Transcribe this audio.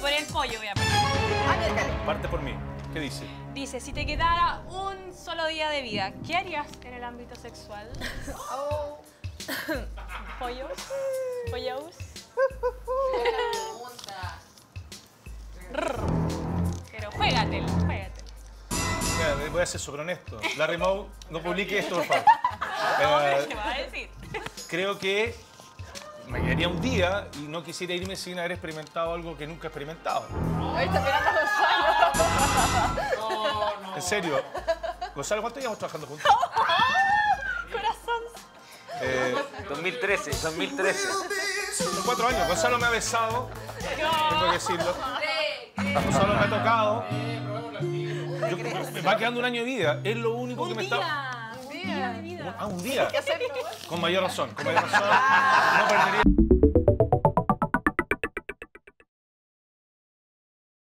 Por el pollo, obviamente. Parte por mí. ¿Qué dice? Dice, si te quedara un solo día de vida, ¿qué harías en el ámbito sexual? Oh. ¿Pollos? ¿Pollos? Pero juégatelo. Voy a ser súper honesto. Larry Moe, no publique esto, por favor. ¿Qué va a decir? Creo que me quedaría un día y no quisiera irme sin haber experimentado algo que nunca he experimentado. Ahí está mirando a Gonzalo. No, no. En serio. Gonzalo, ¿cuánto llevamos trabajando juntos? Corazón. 2013. 4 años. Gonzalo me ha besado. Tengo que decirlo. Gonzalo me ha tocado. Me va quedando un año de vida. Es lo único que me está... Un día de vida. Ah, un día. Con mayor razón. No perdería...